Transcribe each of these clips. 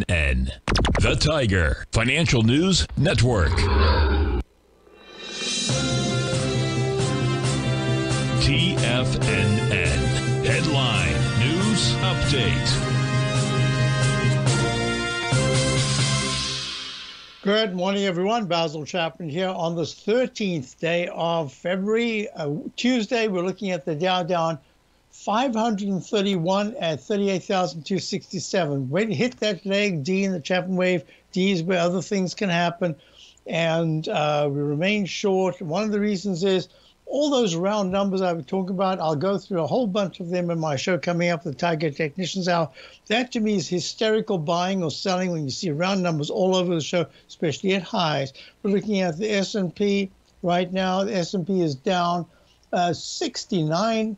TFNN, the Tiger Financial News Network. TFNN Headline News Update. Good morning, everyone. Basil Chapman here on this 13th day of February. Tuesday, we're looking at the Dow down 531 at 38,267. When you hit that leg D in the Chapman Wave, D is where other things can happen. And we remain short. One of the reasons is all those round numbers I've been talking about. I'll go through a whole bunch of them in my show coming up, the Tiger Technicians Hour. That to me is hysterical buying or selling when you see round numbers all over the show, especially at highs. We're looking at the S&P right now. The S&P is down 69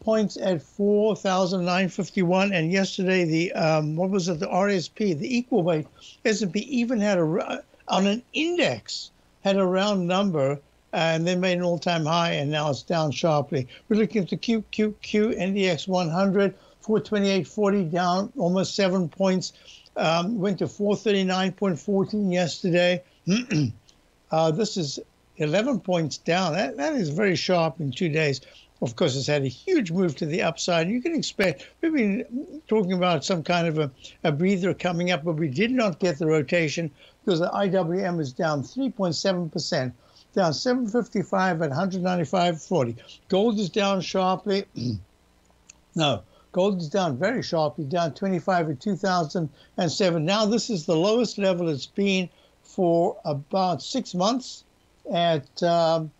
points at 4,951. And yesterday, the the RSP, the equal weight S&P, even had on an index had a round number. And they made an all-time high, and now it's down sharply. We're looking at the Q, NDX 100, 428.40, down almost 7 points. Went to 439.14 yesterday. This is 11 points down. That is very sharp in 2 days. Of course, it's had a huge move to the upside. You can expect, we've been talking about some kind of a breather coming up, but we did not get the rotation because the IWM is down 3.7%. Down 755 at 195.40. Gold is down sharply. No, gold is down very sharply, down 25 at 2007. Now this is the lowest level it's been for about 6 months at down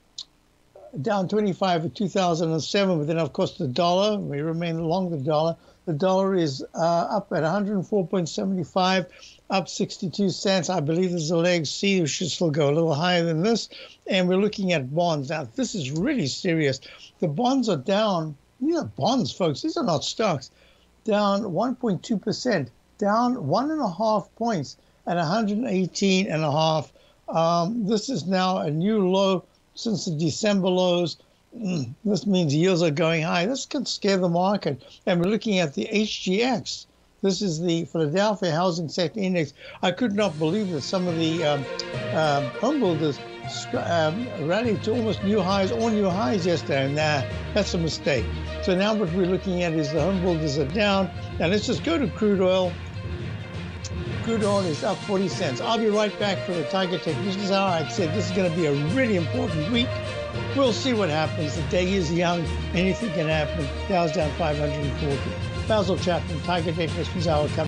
25 at 2007. But then, of course, the dollar, we remain along the dollar. The dollar is up at 104.75, up 62 cents. I believe there's a leg C, which should still go a little higher than this. And we're looking at bonds. Now, this is really serious. The bonds are down. These are bonds, folks. These are not stocks. Down 1.2%, down 1.5 points at 118.5. This is now a new low since the December lows. This means yields are going high. This can scare the market. And we're looking at the HGX. This is the Philadelphia Housing Sector Index. I could not believe that some of the home builders rallied to almost new highs, all new highs yesterday. Nah, that's a mistake. So now what we're looking at is the home builders are down. Now let's just go to crude oil. Crude oil is up 40 cents. I'll be right back for the Tiger Technicians Hour. I said this is going to be a really important week. We'll see what happens. The day is young. Anything can happen. Dow's down 540. Basil Chapman, Tiger Technicians Hour coming.